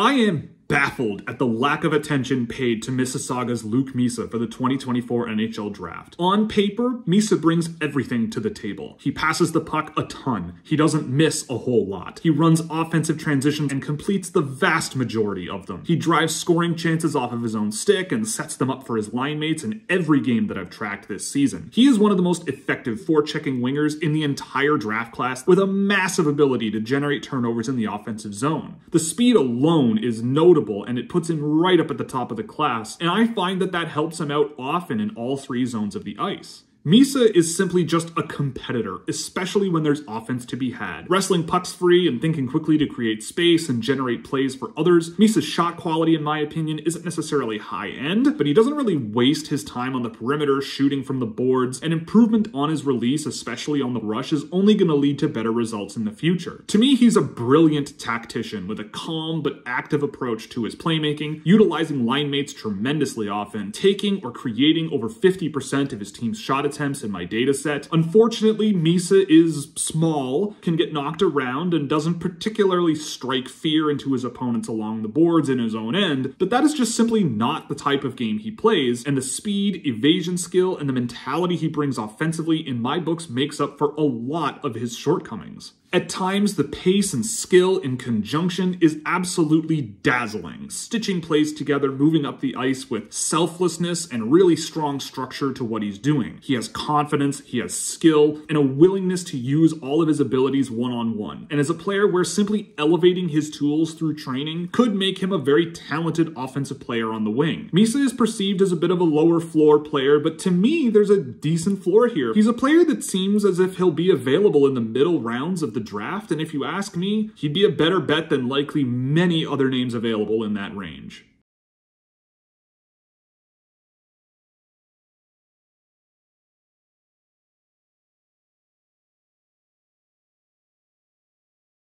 I am baffled at the lack of attention paid to Mississauga's Luke Misa for the 2024 NHL draft. On paper, Misa brings everything to the table. He passes the puck a ton. He doesn't miss a whole lot. He runs offensive transitions and completes the vast majority of them. He drives scoring chances off of his own stick and sets them up for his line mates in every game that I've tracked this season. He is one of the most effective forechecking wingers in the entire draft class, with a massive ability to generate turnovers in the offensive zone. The speed alone is notable, and it puts him right up at the top of the class, and I find that that helps him out often in all three zones of the ice. Misa is simply just a competitor, especially when there's offense to be had. Wrestling pucks free and thinking quickly to create space and generate plays for others, Misa's shot quality, in my opinion, isn't necessarily high-end, but he doesn't really waste his time on the perimeter shooting from the boards, and improvement on his release, especially on the rush, is only going to lead to better results in the future. To me, he's a brilliant tactician with a calm but active approach to his playmaking, utilizing line mates tremendously often, taking or creating over 50% of his team's shot attempts in my data set. Unfortunately, Misa is small, can get knocked around, and doesn't particularly strike fear into his opponents along the boards in his own end, but that is just simply not the type of game he plays, and the speed, evasion skill, and the mentality he brings offensively in my books makes up for a lot of his shortcomings. At times, the pace and skill in conjunction is absolutely dazzling, stitching plays together, moving up the ice with selflessness and really strong structure to what he's doing. He has confidence, he has skill, and a willingness to use all of his abilities one-on-one. And as a player where simply elevating his tools through training could make him a very talented offensive player on the wing. Misa is perceived as a bit of a lower floor player, but to me, there's a decent floor here. He's a player that seems as if he'll be available in the middle rounds of the draft, and if you ask me, he'd be a better bet than likely many other names available in that range.